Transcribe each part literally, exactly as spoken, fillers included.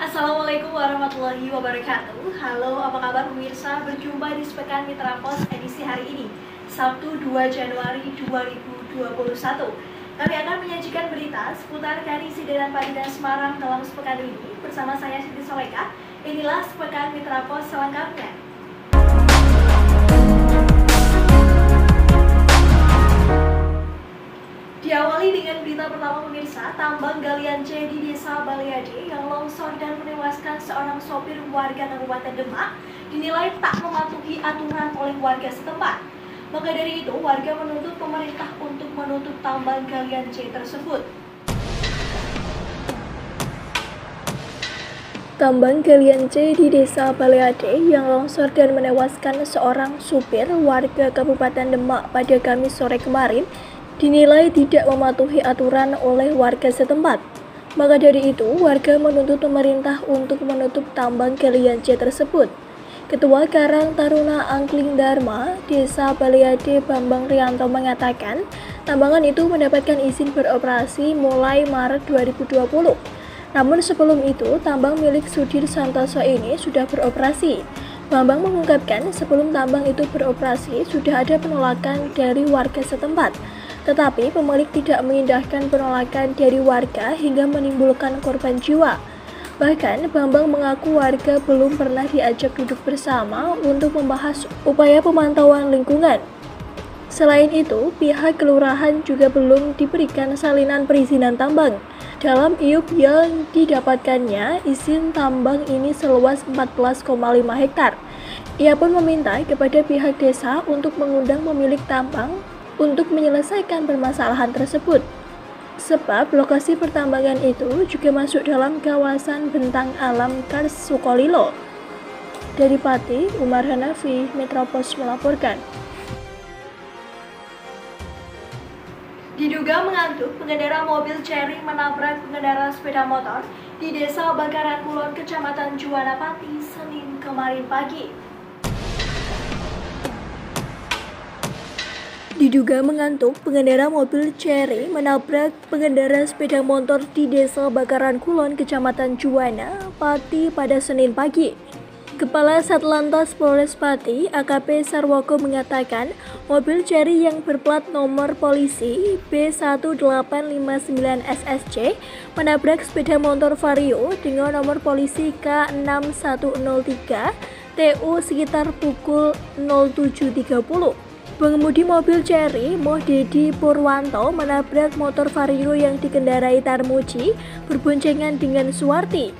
Assalamualaikum warahmatullahi wabarakatuh. Halo, apa kabar pemirsa? Berjumpa di Sepekan Mitra Pos edisi hari ini, Sabtu dua Januari dua ribu dua puluh satu. Kami akan menyajikan berita seputar Kadisida dan Padina Semarang dalam sepekan ini. Bersama saya Siti Soleka, inilah Sepekan Mitra Pos selengkapnya. Diawali dengan berita pertama pemirsa, tambang galian C di desa Baleade yang longsor dan menewaskan seorang sopir warga Kabupaten Demak dinilai tak mematuhi aturan oleh warga setempat. Maka dari itu, warga menuntut pemerintah untuk menutup tambang galian C tersebut. Tambang galian C di desa Baleade yang longsor dan menewaskan seorang supir warga Kabupaten Demak pada Kamis sore kemarin dinilai tidak mematuhi aturan oleh warga setempat. Maka dari itu, warga menuntut pemerintah untuk menutup tambang galian C tersebut. Ketua Karang Taruna Angling Dharma, Desa Baleade, Bambang Rianto mengatakan, tambangan itu mendapatkan izin beroperasi mulai Maret dua ribu dua puluh. Namun sebelum itu, tambang milik Sudir Santoso ini sudah beroperasi. Bambang mengungkapkan, sebelum tambang itu beroperasi, sudah ada penolakan dari warga setempat. Tetapi pemilik tidak mengindahkan penolakan dari warga hingga menimbulkan korban jiwa. Bahkan Bambang mengaku warga belum pernah diajak duduk bersama untuk membahas upaya pemantauan lingkungan. Selain itu, pihak kelurahan juga belum diberikan salinan perizinan tambang. Dalam iup yang didapatkannya, izin tambang ini seluas empat belas koma lima hektar. Ia pun meminta kepada pihak desa untuk mengundang pemilik tambang untuk menyelesaikan permasalahan tersebut. Sebab lokasi pertambangan itu juga masuk dalam kawasan bentang alam Karsukolilo. Dari Pati, Umar Hanafi, Metropos melaporkan. Diduga mengantuk, pengendara mobil Chery menabrak pengendara sepeda motor di Desa Bakaran Kulon, Kecamatan Juwana, Pati, Senin kemarin pagi. Diduga mengantuk, pengendara mobil Chery menabrak pengendara sepeda motor di Desa Bakaran Kulon, Kecamatan Juwana, Pati pada Senin pagi. Kepala Satlantas Polres Pati, A K P Sarwoko mengatakan, mobil Chery yang berplat nomor polisi B satu delapan lima sembilan S S C menabrak sepeda motor Vario dengan nomor polisi K enam satu nol tiga T U sekitar pukul nol tujuh tiga puluh. Pengemudi mobil Chery, Mohedi Purwanto, menabrak motor Vario yang dikendarai Tarmuji berboncengan dengan Suwarti.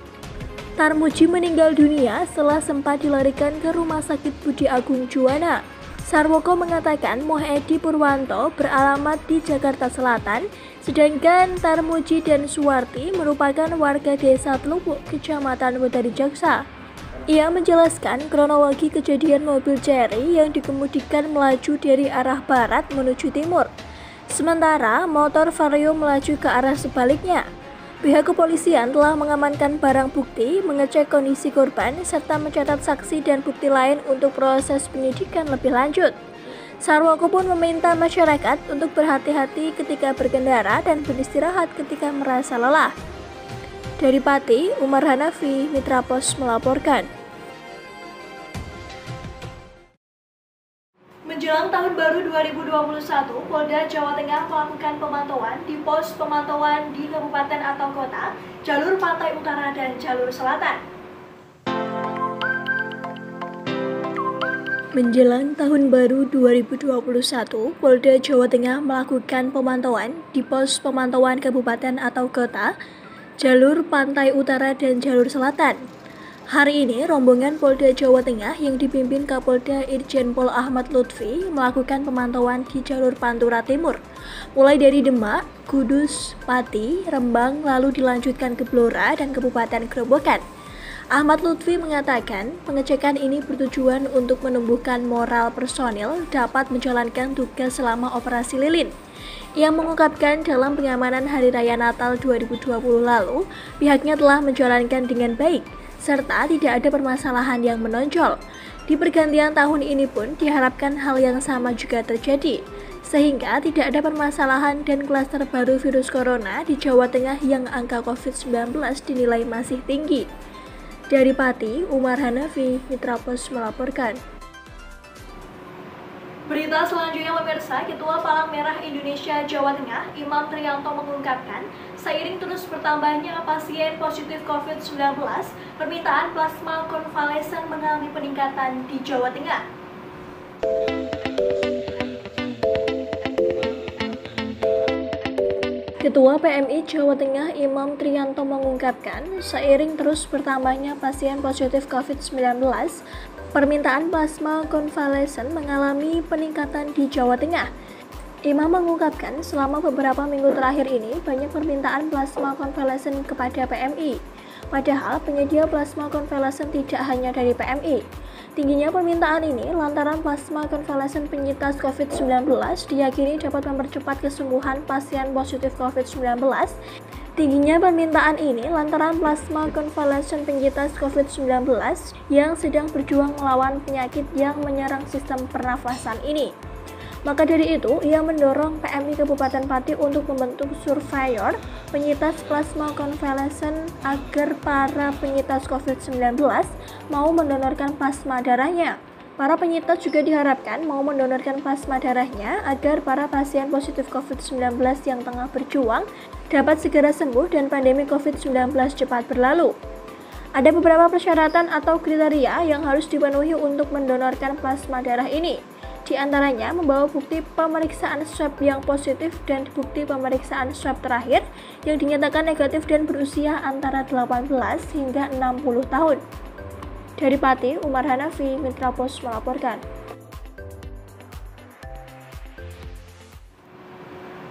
Tarmuji meninggal dunia setelah sempat dilarikan ke Rumah Sakit Budi Agung Juwana. Sarwoko mengatakan Mohedi Purwanto beralamat di Jakarta Selatan, sedangkan Tarmuji dan Suwarti merupakan warga desa Telupuk, Kecamatan Wedari Jaksa. Ia menjelaskan kronologi kejadian mobil Chery yang dikemudikan melaju dari arah barat menuju timur. Sementara motor Vario melaju ke arah sebaliknya. Pihak kepolisian telah mengamankan barang bukti, mengecek kondisi korban, serta mencatat saksi dan bukti lain untuk proses penyidikan lebih lanjut. Sarwoko pun meminta masyarakat untuk berhati-hati ketika berkendara dan beristirahat ketika merasa lelah. Dari Pati, Umar Hanafi, Mitra Pos melaporkan. Menjelang tahun baru dua ribu dua puluh satu, Polda Jawa Tengah melakukan pemantauan di pos pemantauan di kabupaten atau kota, jalur pantai utara dan jalur selatan. Menjelang tahun baru dua ribu dua puluh satu, Polda Jawa Tengah melakukan pemantauan di pos pemantauan kabupaten atau kota, jalur pantai utara dan jalur selatan. Hari ini, rombongan Polda Jawa Tengah yang dipimpin Kapolda Irjen Pol Ahmad Lutfi melakukan pemantauan di jalur Pantura Timur, mulai dari Demak, Kudus, Pati, Rembang, lalu dilanjutkan ke Blora dan Kabupaten Grobogan. Ahmad Lutfi mengatakan, pengecekan ini bertujuan untuk menumbuhkan moral personil dapat menjalankan tugas selama operasi lilin. Ia mengungkapkan dalam pengamanan Hari Raya Natal dua ribu dua puluh lalu, pihaknya telah menjalankan dengan baik, serta tidak ada permasalahan yang menonjol. Di pergantian tahun ini pun diharapkan hal yang sama juga terjadi, sehingga tidak ada permasalahan dan klaster baru virus corona di Jawa Tengah yang angka covid sembilan belas dinilai masih tinggi. Dari Pati, Umar Hanafi, Mitra Pos melaporkan. Berita selanjutnya pemirsa, Ketua Palang Merah Indonesia Jawa Tengah, Imam Trianto mengungkapkan, seiring terus bertambahnya pasien positif COVID sembilan belas, permintaan plasma konvalesen mengalami peningkatan di Jawa Tengah. Ketua P M I Jawa Tengah Imam Trianto mengungkapkan, seiring terus bertambahnya pasien positif COVID sembilan belas, permintaan plasma konvalesen mengalami peningkatan di Jawa Tengah. Imam mengungkapkan selama beberapa minggu terakhir ini banyak permintaan plasma konvalesen kepada P M I. Padahal penyedia plasma konvalesen tidak hanya dari P M I. Tingginya permintaan ini lantaran plasma konvalesen penyintas COVID sembilan belas diyakini dapat mempercepat kesembuhan pasien positif COVID sembilan belas. Tingginya permintaan ini lantaran plasma konvalesen penyintas COVID sembilan belas yang sedang berjuang melawan penyakit yang menyerang sistem pernafasan ini. Maka dari itu, ia mendorong P M I Kabupaten Pati untuk membentuk surveyor penyintas plasma konvalesen agar para penyintas COVID sembilan belas mau mendonorkan plasma darahnya. Para penyintas juga diharapkan mau mendonorkan plasma darahnya agar para pasien positif COVID sembilan belas yang tengah berjuang dapat segera sembuh dan pandemi COVID sembilan belas cepat berlalu. Ada beberapa persyaratan atau kriteria yang harus dipenuhi untuk mendonorkan plasma darah ini. Di antaranya membawa bukti pemeriksaan swab yang positif dan bukti pemeriksaan swab terakhir yang dinyatakan negatif dan berusia antara delapan belas hingga enam puluh tahun. Dari Pati, Umar Hanafi, Mitra Pos melaporkan.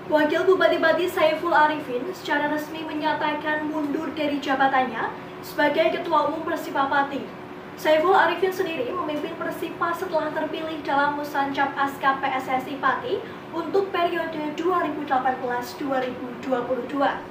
Wakil Bupati Pati Saiful Arifin secara resmi menyatakan mundur dari jabatannya sebagai Ketua Umum Persipa Pati. Saiful Arifin sendiri memimpin Persipa setelah terpilih dalam Musyawarah Pasca P S S I Pati untuk periode dua ribu delapan belas sampai dua ribu dua puluh dua.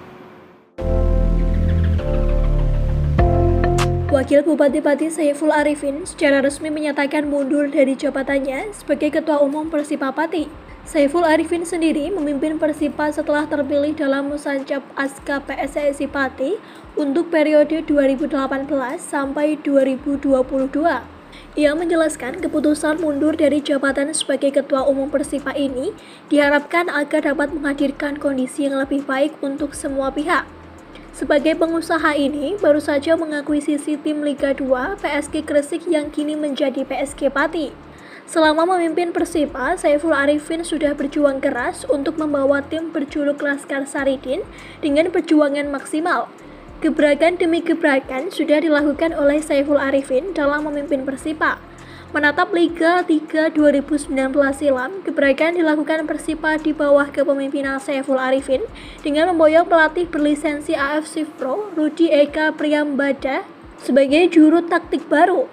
Wakil Bupati Pati Saiful Arifin secara resmi menyatakan mundur dari jabatannya sebagai Ketua Umum Persipa Pati. Saiful Arifin sendiri memimpin Persipa setelah terpilih dalam Musyawarah Pasca P S S I Pati untuk periode dua ribu delapan belas sampai dua ribu dua puluh dua. Ia menjelaskan keputusan mundur dari jabatan sebagai Ketua Umum Persipa ini diharapkan agar dapat menghadirkan kondisi yang lebih baik untuk semua pihak. Sebagai pengusaha ini, baru saja mengakuisisi tim Liga dua P S K Gresik yang kini menjadi P S K Pati. Selama memimpin Persipa, Saiful Arifin sudah berjuang keras untuk membawa tim berjuluk Laskar Saridin dengan perjuangan maksimal. Gebrakan demi gebrakan sudah dilakukan oleh Saiful Arifin dalam memimpin Persipa. Menatap Liga tiga dua ribu sembilan belas silam, gebrakan dilakukan Persipa di bawah kepemimpinan Saiful Arifin dengan memboyong pelatih berlisensi A F C Pro, Rudi Eka Priambada, sebagai juru taktik baru.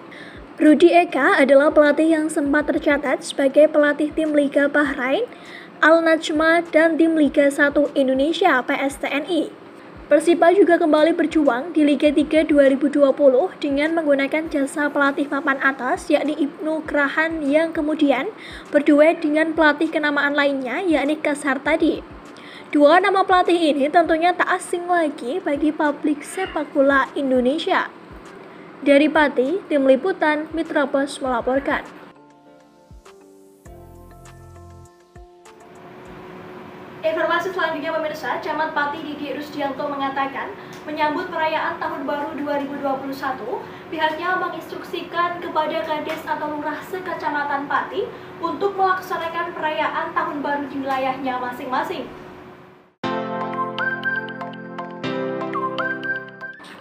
Rudi Eka adalah pelatih yang sempat tercatat sebagai pelatih tim Liga Bahrain, Al-Najma, dan tim Liga satu Indonesia P S T N I. Persipa juga kembali berjuang di Liga tiga dua ribu dua puluh dengan menggunakan jasa pelatih papan atas yakni Ibnu Krahan yang kemudian berduet dengan pelatih kenamaan lainnya yakni Kasar tadi. Dua nama pelatih ini tentunya tak asing lagi bagi publik sepak bola Indonesia. Dari Pati, Tim Liputan Mitra Pos melaporkan. Informasi selanjutnya pemirsa, Camat Pati Didi Rusdianto mengatakan menyambut perayaan Tahun Baru dua ribu dua puluh satu, pihaknya menginstruksikan kepada Kades atau Lurah sekecamatan Pati untuk melaksanakan perayaan Tahun Baru di wilayahnya masing-masing.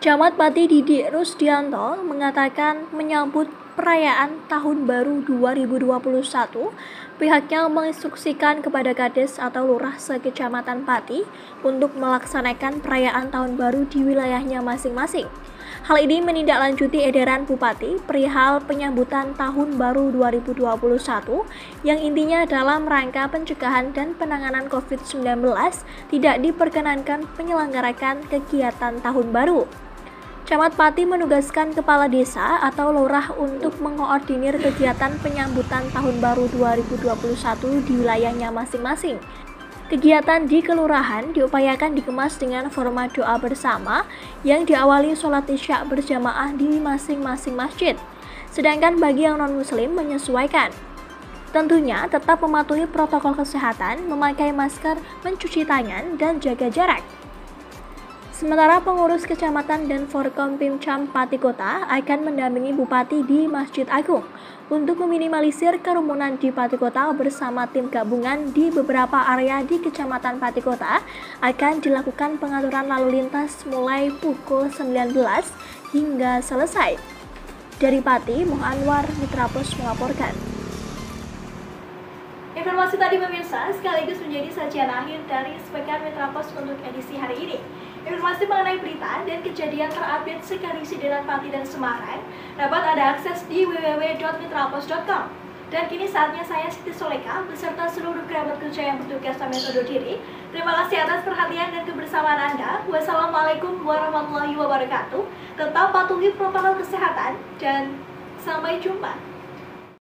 Camat Pati Didi Rusdianto mengatakan menyambut perayaan Tahun Baru dua ribu dua puluh satu, pihaknya menginstruksikan kepada Kades atau Lurah sekecamatan Pati untuk melaksanakan perayaan Tahun Baru di wilayahnya masing-masing. Hal ini menindaklanjuti edaran Bupati perihal penyambutan Tahun Baru dua ribu dua puluh satu yang intinya dalam rangka pencegahan dan penanganan COVID sembilan belas tidak diperkenankan menyelenggarakan kegiatan Tahun Baru. Camat Pati menugaskan Kepala Desa atau Lurah untuk mengoordinir kegiatan penyambutan Tahun Baru dua ribu dua puluh satu di wilayahnya masing-masing. Kegiatan di kelurahan diupayakan dikemas dengan format doa bersama yang diawali sholat isya berjamaah di masing-masing masjid, sedangkan bagi yang non-muslim menyesuaikan. Tentunya tetap mematuhi protokol kesehatan, memakai masker, mencuci tangan, dan jaga jarak. Sementara pengurus kecamatan dan Forkompimcam Pati Kota akan mendampingi Bupati di Masjid Agung untuk meminimalisir kerumunan di Pati Kota bersama tim gabungan di beberapa area di Kecamatan Pati Kota akan dilakukan pengaturan lalu lintas mulai pukul sembilan belas hingga selesai. Dari Pati, Muhanwar Mitrapus melaporkan. Informasi tadi pemirsa sekaligus menjadi sajian akhir dari Speaker Metropos untuk edisi hari ini. Informasi mengenai berita dan kejadian terupdate sekaligus di daerah Pati dan Semarang dapat Anda akses di w w w titik metropos titik com. Dan kini saatnya saya Siti Soleka beserta seluruh kerabat kerja yang bertugas sampai undur diri. Terima kasih atas perhatian dan kebersamaan Anda. Wassalamualaikum warahmatullahi wabarakatuh. Tetap patuhi protokol kesehatan dan sampai jumpa.